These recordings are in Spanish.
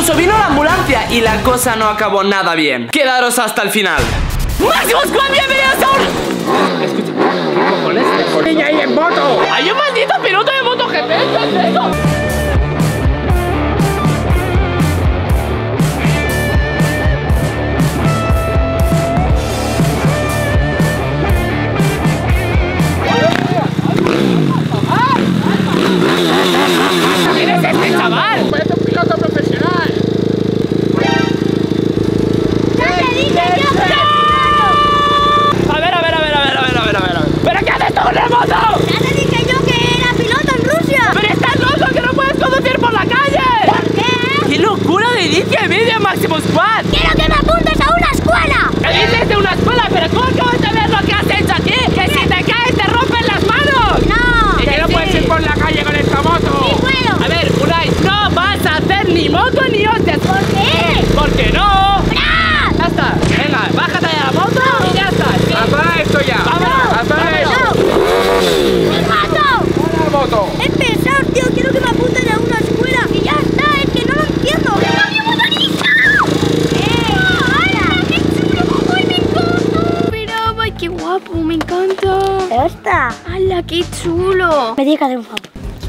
Incluso vino la ambulancia y la cosa no acabó nada bien. Quedaros hasta el final. ¡Máximo Squad, bienvenidos a un... Escucha, ¿qué cojones? ¡Ella ahí en moto! ¡Hay un maldito piloto de moto GP! ¿Qué es eso? ¡Qué chulo! Me tiene que hacer un favor.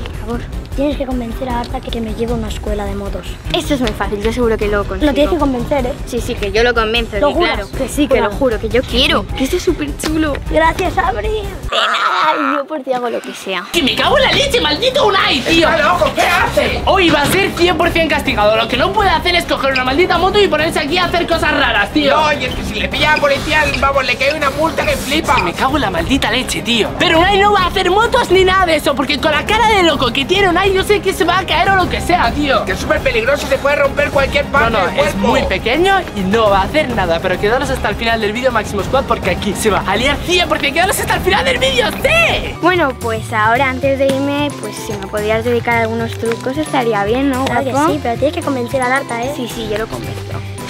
Por favor, tienes que convencer a Arta que me lleve a una escuela de motos. Eso es muy fácil, yo seguro que lo consigo. Lo tienes que convencer, ¿eh? Sí, sí, que yo lo convenzo. ¿Lo juras? Claro, que sí, que lo juro, que yo quiero. Que esto es súper chulo. Gracias, Abril. De nada, yo por ti hago lo que sea. ¡Que me cago en la leche, maldito Unai, tío! ¡Está loco! ¿Qué hace? Hoy va a ser 100% castigado. Lo que no puede hacer es coger una maldita moto y ponerse aquí a hacer cosas raras, tío. No, y es que si le pilla a la policía, vamos, le cae una multa que flipa. Me cago en la maldita leche, tío. Pero Unai no va a hacer motos ni nada de eso, porque con la cara de loco que tiene Unai, yo sé que se va a caer o lo que sea, tío. Que es súper peligroso, se puede romper cualquier parte del cuerpo. Es muy pequeño y no va a hacer nada. Pero quedaros hasta el final del vídeo, Máximo Squad, porque aquí se va a liar, tío, porque quedaros hasta el final del vídeo, sí. Bueno, pues ahora antes de irme, pues si me podías dedicar a algunos trucos estaría bien, ¿no? Claro que sí, pero tienes que convencer a Arta, ¿eh? Sí, sí, yo lo convenzo.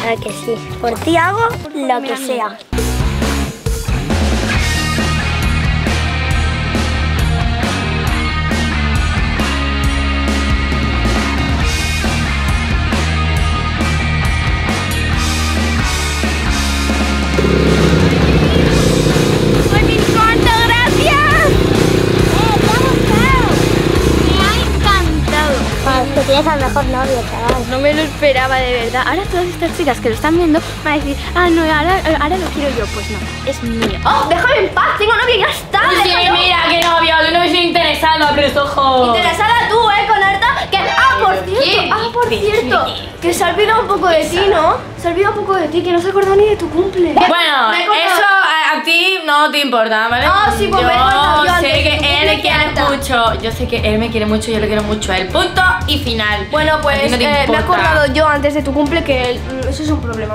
Claro que sí. Por ti hago lo que sea. Tienes al mejor novio, chaval. No me lo esperaba, de verdad. Ahora todas estas chicas que lo están viendo van a decir: ah, no, ahora lo quiero yo. Pues no, es mío. ¡Oh, déjame en paz! Tengo novio y ya está. Sí, déjalo. Mira, qué novio, que no me estoy interesado, abre los ojos. Interesada tú, con Arta, que... Ah, por cierto, que se ha olvidado un poco de ti, ¿no? Se ha olvidado un poco de ti, que no se acordó ni de tu cumple. Bueno, eso a ti no te importa, ¿vale? No, sí, pues yo sé que él quiere mucho. Yo sé que él me quiere mucho, yo le quiero mucho a él. Punto y final. Bueno, pues me he acordado yo antes de tu cumple que eso es un problema.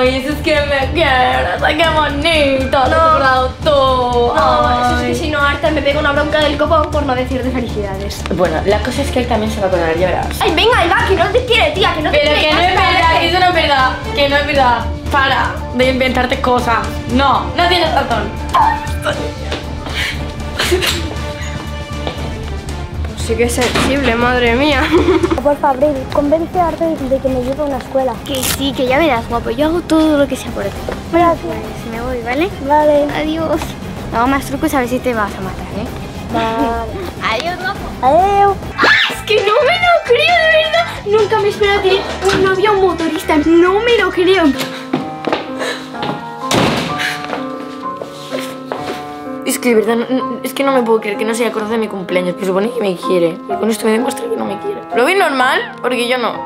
Ay, eso es que me quieres, ay, qué bonito. No, te he acordado tú. No, eso es que si no, Arta me pega una bronca del copo por no decir de felicidades. Bueno, la cosa es que él también se va a acordar, ya verás. Ay, venga, ahí va, que no te quiere, tía, que no te quiere. Pero que no es verdad, eso no es verdad, que no es verdad. Para de inventarte cosas. No, no tienes razón. Pues sí que es sensible, madre mía. Por favor, convence a Arta de que me lleve a una escuela. Que sí, que ya verás, guapo, yo hago todo lo que sea por ti. Gracias. Pues me voy, ¿vale? Vale. Adiós. Hago más trucos a ver si te vas a matar, ¿eh? Vale. Adiós, guapo. Adiós. ¡Ah, es que no me lo creo, de verdad! Nunca me esperaba tener un novio motorista. No me lo creo. Es que de verdad, es que no me puedo creer que no se haya acordado de mi cumpleaños. Que supone que me quiere. Y con esto me demuestra que no me quiere. Lo vi normal, porque yo no.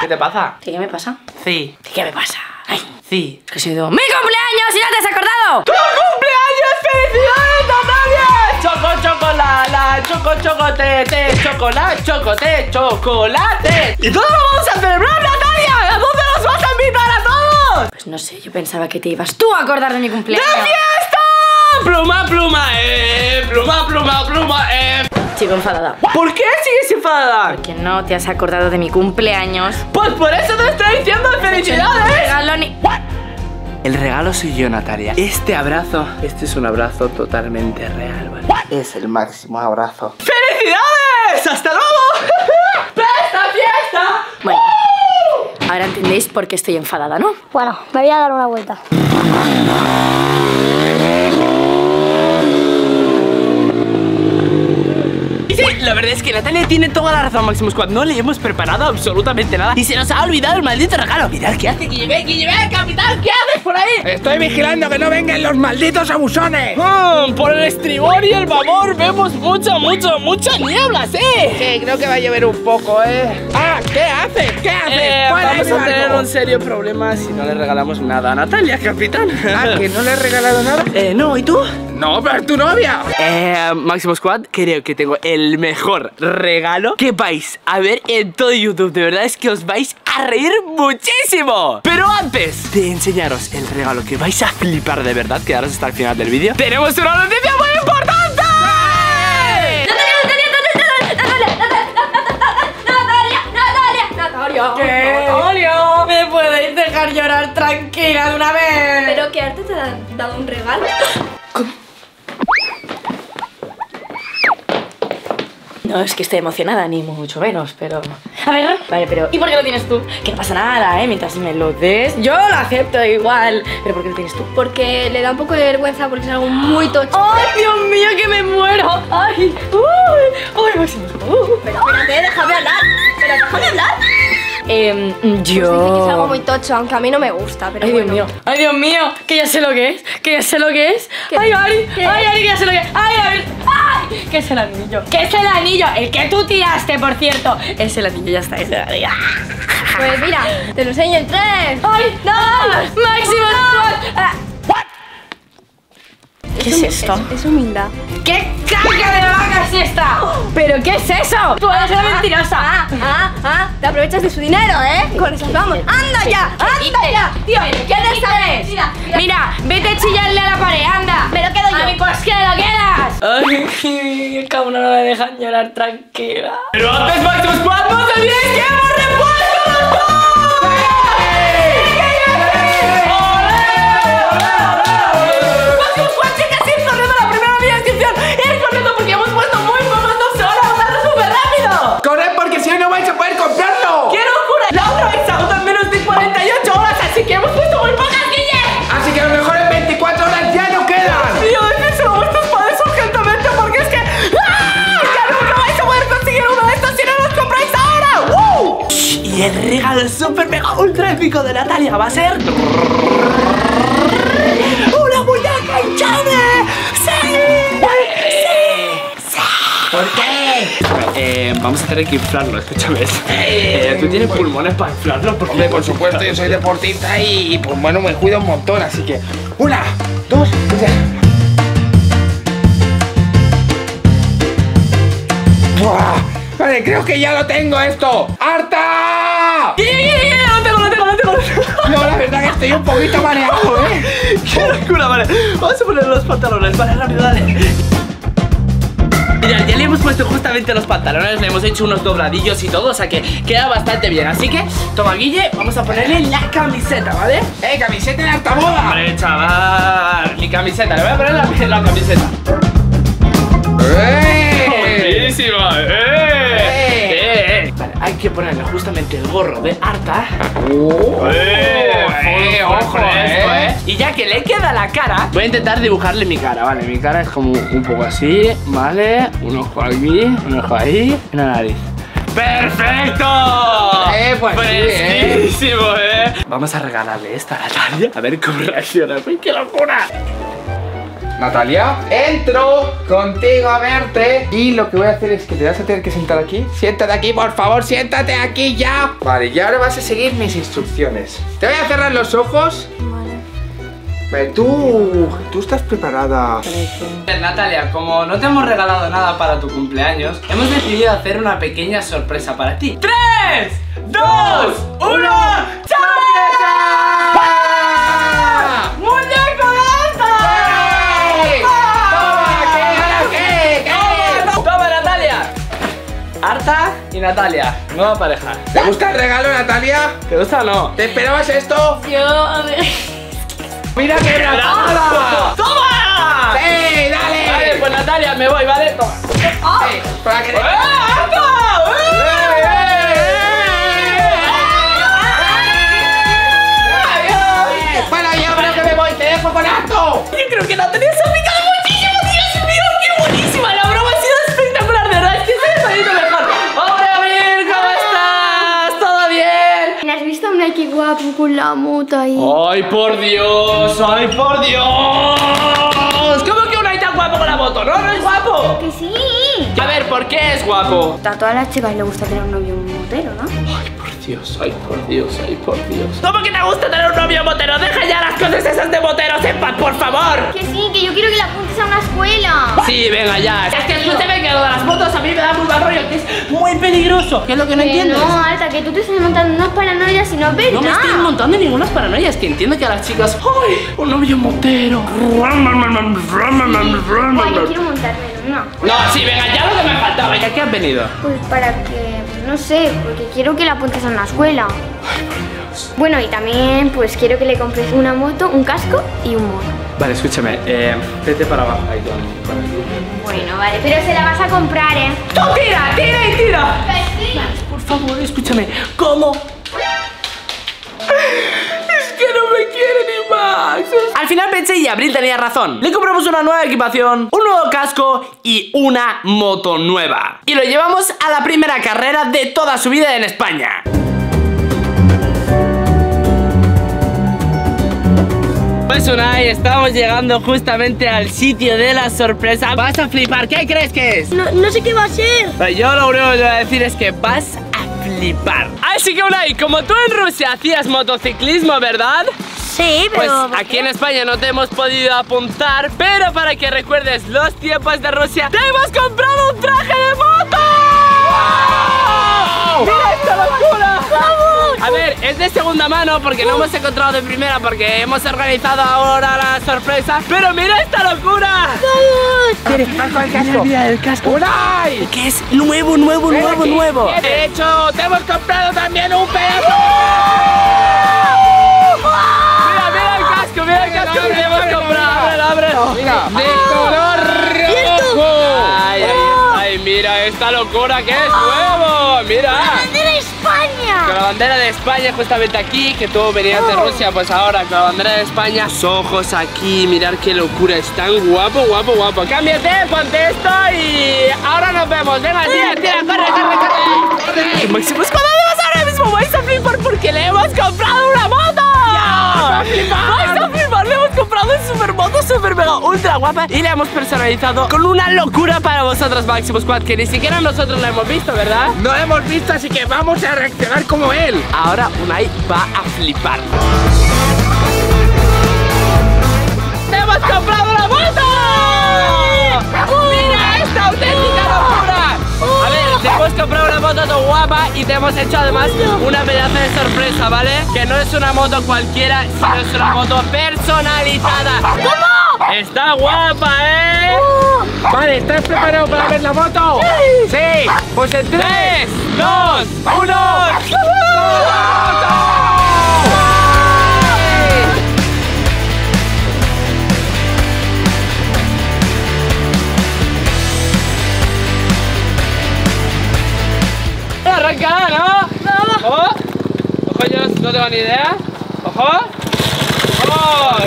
¿Qué te pasa? ¿Qué me pasa? Sí. ¿Qué me pasa? Ay, sí. Es que ha sido mi cumpleaños y ya te has acordado. ¡Tu cumpleaños! ¡Felicidades, Natalia! Choco, chocolala, choco, chocolate, chocolate, chocolate, chocolate. Y todos lo vamos a celebrar, Natalia. ¿A dónde nos vas a invitar a todos? Pues no sé, yo pensaba que te ibas tú a acordar de mi cumpleaños. ¡De fiesta! Pluma, pluma, pluma, pluma, pluma, Sigo enfadada. ¿Por qué sigues enfadada? Porque no te has acordado de mi cumpleaños. Pues por eso te estoy diciendo felicidades. No te regalo ni... El regalo soy yo, Natalia. Este abrazo, este es un abrazo totalmente real, ¿vale? ¿Qué? Es el máximo abrazo. ¡Felicidades! ¡Hasta luego! ¡Fiesta, fiesta! Bueno, ahora entendéis por qué estoy enfadada, ¿no? Bueno, me voy a dar una vuelta. La verdad es que Natalia tiene toda la razón, Máximo Squad. No le hemos preparado absolutamente nada y se nos ha olvidado el maldito regalo. Mirad qué hace Guille, capitán, ¿qué haces por ahí? Estoy vigilando que no vengan los malditos abusones. Por el estribor y el babor vemos mucha niebla, ¿sí? Sí, creo que va a llover un poco, ¿eh? Ah, ¿qué haces? ¿Qué haces? Vamos a tener un serio problema si no le regalamos nada a Natalia, capitán. Ah, ¿que no le he regalado nada? No, ¿y tú? No, pero es tu novia. Máximo Squad, creo que tengo el mejor regalo que vais a ver en todo YouTube. De verdad es que os vais a reír muchísimo. Pero antes de enseñaros el regalo que vais a flipar de verdad, quedaros hasta el final del vídeo, tenemos una noticia muy importante. ¡Natalia! ¿Me podéis dejar llorar tranquila de una vez? ¿Pero qué arte te ha dado un regalo? ¿Cómo? No es que esté emocionada, ni mucho menos, pero... A ver, vale, pero... ¿Y por qué lo tienes tú? Que no pasa nada, ¿eh? Mientras me lo des, yo lo acepto igual. ¿Pero por qué lo tienes tú? Porque le da un poco de vergüenza, porque es algo muy tocho. ¡Ay, Dios mío, que me muero! ¡Ay! ¡Uy! Máximo. Pero espérate, déjame hablar. Pero déjame hablar. Pues es algo muy tocho, aunque a mí no me gusta, pero ¡Ay, Dios mío! Que ya sé lo que es, ¡Ay, Ari! ¡Ay, Ari, que ya sé lo que es! ¡Ay, Ari! ¡Ay! ¿Qué es el anillo? ¿Qué es el anillo? El que tú tiraste, por cierto. Es el anillo, ya está, es el anillo. Pues mira, te lo enseño en 3. ¡Ay, no! ¡Máximo Squad! ¿Qué es esto? Es humildad. ¡Qué caca de vaca es esta! ¿Pero qué es eso? ¡Tú eres una mentirosa! Te aprovechas de su dinero, ¿eh? Con esas vamos. ¡Anda ya! ¡Anda ya! Tío, ¿qué te sabes? Mira, vete a chillarle a la pared, anda. Me lo quedo yo. ¡Ay, pues que lo quedas! ¡Ay, cabrón, no me dejan llorar tranquila! ¡Pero antes, Máximo Squad, no te olvides que hemos repuesto los dos! El regalo super mega ultra épico de Natalia va a ser una muñeca hinchable. ¡Sí! ¿Por qué? Vamos a tener que inflarlo, escúchame. ¿Tú tienes pulmones para inflarlo? Hombre, por supuesto, yo soy deportista y pues bueno, me cuido un montón, así que una, dos, tres. ¡Buah! Vale, creo que ya lo tengo esto. ¡Harta! No, la verdad que estoy un poquito mareado, ¿eh? ¡Qué locura! Vale, vamos a poner los pantalones. Vale, rápido, dale. Mirad, ya le hemos puesto justamente los pantalones. Le hemos hecho unos dobladillos y todo, o sea que queda bastante bien. Así que, toma, Guille, vamos a ponerle la camiseta, ¿vale? ¡Eh, camiseta de alta moda! Vale, chaval, mi camiseta. Le voy a poner la camiseta. ¡Buenísima! Vale, hay que ponerle justamente el gorro de Arta. ¡Ojo a esto, eh! Y ya que le queda la cara, voy a intentar dibujarle mi cara, ¿vale? Mi cara es como un poco así, ¿vale? Un ojo aquí, un ojo ahí, una nariz. ¡Perfecto! Pues ¡fresquísimo, eh! Vamos a regalarle esta a Natalia, a ver cómo reacciona. ¡Pues qué locura! Natalia, entro contigo a verte. Y lo que voy a hacer es que te vas a tener que sentar aquí. Siéntate aquí, por favor, siéntate aquí ya. Vale, y ahora vas a seguir mis instrucciones. Te voy a cerrar los ojos. Vale. Tú estás preparada. Natalia, como no te hemos regalado nada para tu cumpleaños, hemos decidido hacer una pequeña sorpresa para ti. 3, 2, 1, ¡sorpresa! Arta y Natalia, nueva pareja. ¿Te gusta el regalo, Natalia? ¿Te gusta o no? ¿Te esperabas esto? Yo... ¡Mira qué ratada! ¡Toma! ¡Sí, dale! Vale, pues Natalia, me voy, ¿vale? Toma. ¡Ah! Sí, para que... Bueno, yo creo que me voy, te dejo con acto. Yo creo que Natalia se ha picado muchísimo, Dios mío, qué buenísima. La broma ha sido espectacular, de verdad, es que se ha salido mejor. ¡Hola, Abril! ¿Cómo estás? ¿Todo bien? ¿Has visto a Unai que guapo con la moto ahí? ¡Ay, por Dios! ¡Ay, por Dios! ¿Cómo que Unai tan guapo con la moto? ¿No? ¿No es guapo? Que sí. A ver, ¿por qué es guapo? A todas las chicas les gusta tener un novio motero, ¿no? Ay, por Dios, ay, por Dios, ay, por Dios. ¿Cómo que te gusta tener un novio motero? Deja ya las cosas esas de moteros en paz, por favor. Que sí, que yo quiero que la apuntes a una escuela. Sí, venga, ya. Es que escúchame que lo de las motos a mí me da muy mal rollo, que es muy peligroso. ¿Qué es lo que no entiendes? No, Alta, que tú te estás montando unas paranoias y no ves nada. No me estoy montando ninguna paranoia, es que entiendo que a las chicas... ¡Ay, un novio motero! Yo quiero montarme. No. No, sí, venga, ya lo que me faltaba. ¿Ya qué has venido? Pues para que, no sé, porque quiero que la apuntes a una escuela. Ay, por Dios. Bueno, y también, pues quiero que le compres una moto, un casco y un mono. Vale, escúchame, vete para abajo ahí, para el grupo. Bueno, vale, pero se la vas a comprar, ¿eh? ¡Tú tira, tira y tira! Sí. Vale, por favor, escúchame, ¿cómo? Al final pensé y Abril tenía razón. Le compramos una nueva equipación, un nuevo casco y una moto nueva. Y lo llevamos a la primera carrera de toda su vida en España. Pues Unai, estamos llegando justamente al sitio de la sorpresa. Vas a flipar, ¿qué crees que es? No sé qué va a ser. Pero yo lo único que voy a decir es que vas a flipar. Así que Unai, como tú en Rusia hacías motociclismo, ¿verdad? Sí, pero... Pues aquí en España no te hemos podido apuntar, pero para que recuerdes los tiempos de Rusia, ¡te hemos comprado un traje de moto! ¡Wow! ¡Mira esta locura! ¡Vamos! A ver, es de segunda mano porque no hemos encontrado de primera porque hemos organizado ahora la sorpresa, pero mira esta locura. ¡Vamos! Mira el casco. ¡Unai! Que es nuevo, nuevo, nuevo, nuevo. De hecho, te hemos comprado también un pedazo. Mira el casco que hemos comprado. Ábrelo, ábrelo. Mira, de color rojo. Ay, ay, ay, mira esta locura que es nuevo. Mira. Con la bandera de España. Con la bandera de España justamente aquí, que tú venías de Rusia, pues ahora con la bandera de España. Los ojos aquí, mirad qué locura. Es tan guapo, guapo, guapo. Cámbiate, ponte esto y ahora nos vemos. Venga, tira, tira, corre, corre, corre. Máximo Squad, ahora mismo vais a flipar porque le hemos comprado una moto. ¡Vais a flipar! Le hemos comprado un super moto, super mega, ultra guapa y la hemos personalizado con una locura para vosotros, Máximo Squad, que ni siquiera nosotros la hemos visto, ¿verdad? No la hemos visto, así que vamos a reaccionar como él. Ahora Unai va a flipar. ¡Te hemos comprado la moto! ¡Mira esta auténtica locura! A ver, te hemos comprado una moto tan guapa y te hemos hecho además una pedazo de sorpresa, ¿vale? Que no es una moto cualquiera, sino es una moto personalizada. ¿Cómo? Está guapa, ¿eh? Vale, ¿estás preparado para ver la moto? Sí. Sí. Pues en 3, 2, 1... ¡Moto! Arranca, ¿no? No. Ojo. Ojo, yo no tengo ni idea. Ojo. ¡Oh! No.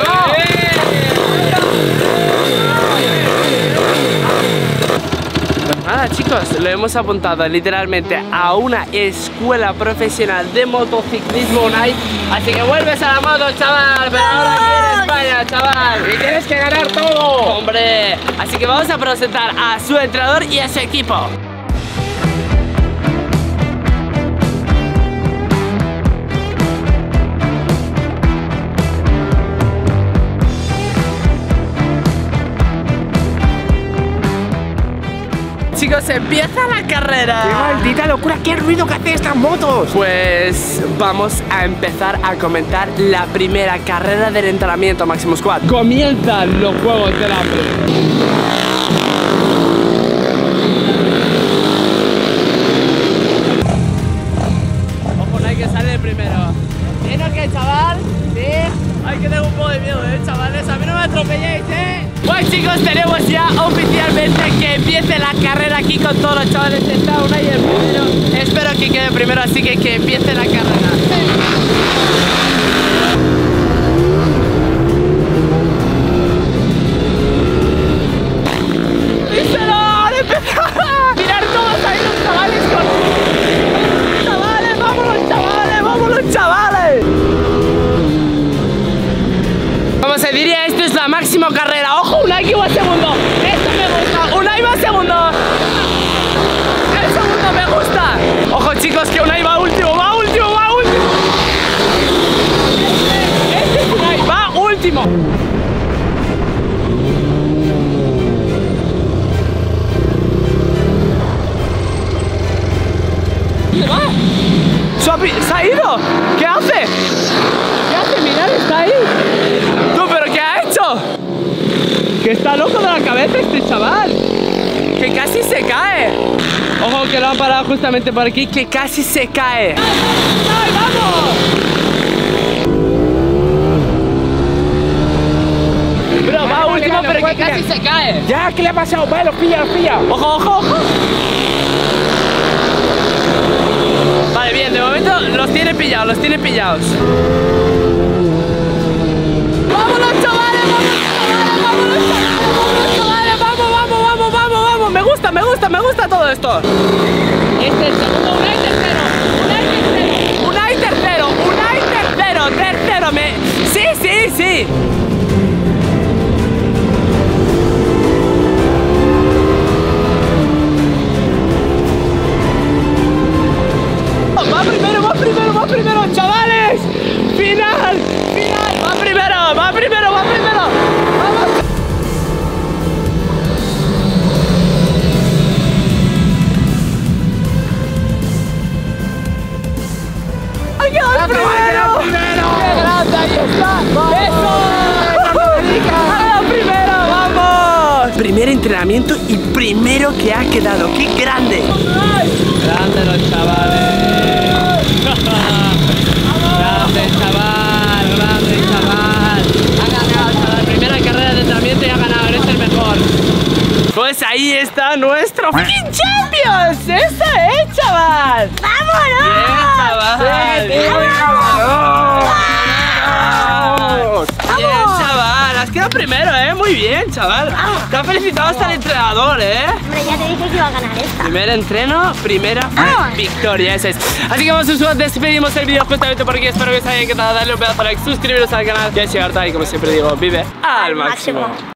Pues nada, chicos, lo hemos apuntado literalmente a una escuela profesional de motociclismo, Unai. Así que vuelves a la moto, chaval. Pero ahora aquí en España, chaval. Y tienes que ganar todo. Hombre. Así que vamos a presentar a su entrenador y a su equipo. Chicos, empieza la carrera. ¡Qué maldita locura! ¡Qué ruido que hacen estas motos! Pues vamos a empezar a comentar la primera carrera del entrenamiento, Máximo Squad. Comienzan los Juegos del Hambre. Ojo, no hay que salir primero. ¿Tienes que, chaval? Sí. Ay, que tengo un poco de miedo, chavales. A mí no me atropelléis, Bueno, chicos, tenemos ya oficialmente que empiece la carrera aquí con todos los chavales. Está Unai el primero. Espero que quede primero, así que empiece la carrera. Máximo carrera, ojo, Unai que va segundo. Esto me gusta, Unai va segundo. El segundo me gusta. Ojo, chicos, que Unai va último, va último, va último. Este es Unai, va último. ¿Dónde va? ¿Se ha ido? ¿Qué hace? ¿Qué hace? Mirad, está ahí. Que está loco de la cabeza este chaval, que casi se cae. Ojo que lo han parado justamente por aquí, que casi se cae. ¡Ay, vamos! Pero va último, pero que casi se cae. Ya, ¿qué le ha pasado? Va, los pilla, los pilla. Ojo, ojo, ojo. Vale, bien, de momento los tiene pillados, los tiene pillados. Me gusta todo esto. Este es el segundo, Unai tercero, Unai tercero, Unai tercero, Sí, sí, sí. Va primero, va primero, va primero, chavales. Final, final. Va primero, va primero, va primero. Vamos. Primer entrenamiento y primero que ha quedado. ¡Qué grande! ¡Grande los chavales! ¡Grande chaval! ¡Grande chaval! Ha ganado, chaval. Primera carrera de entrenamiento y ha ganado. Eres el mejor. Pues ahí está nuestro fin Champions. ¡Eso es, chaval! ¡Vámonos! ¡Bien, chaval! ¡Vámonos! ¡Bien, chaval! Has quedado primero, Muy bien, chaval. Te ha felicitado hasta el entrenador, Hombre, ya te dije que iba a ganar esta. Primer entreno, primera victoria, esa es. Así que vamos a subir, despedimos el vídeo justamente por aquí. Espero que os haya encantado. Darle un pedazo de like, suscribiros al canal. Y así, ahorita, y como siempre digo, vive al máximo.